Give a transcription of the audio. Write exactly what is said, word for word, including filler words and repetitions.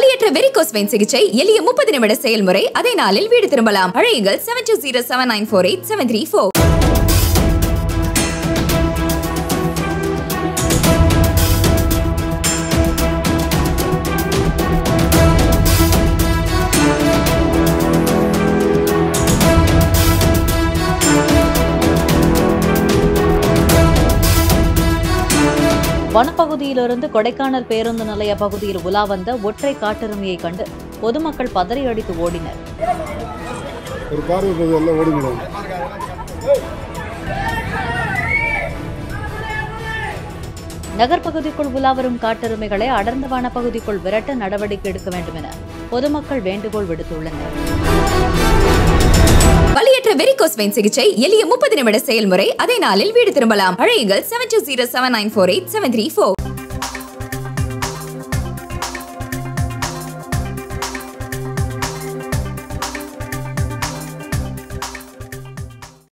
வலியற்ற varicose vein சிகிச்சை எளிய முப்பது நிமிட செயல்முறை அதே நாளில் வீடு திரும்பலாம். அழையுங்கள் seven two zero seven nine four eight seven three four. வனப்பகுதியிலிருந்து கொடைக்கானல் பேருந்து நிலைய பகுதியில் உலா வந்த ஒற்றை காட்டெருமையை கண்டு பொதுமக்கள் பதறி அடித்து ஓடினர். நகர்பகுதிக்குள் உலாவரும் காட்டெருமைகளை அடர்ந்த வனப்பகுதிக்குள் விரட்ட நடவடிக்கை எடுக்க வேண்டும் என பொதுமக்கள் வேண்டுகோள் விடுத்துள்ளனர். வலியற்ற வெரிகோஸ் வெயின் சிகிச்சை எளிய முப்பது நிமிட செயல்முறை அதே நாளில் வீடு திரும்பலாம். அழையுங்கள் seven two zero seven nine four eight seven three four.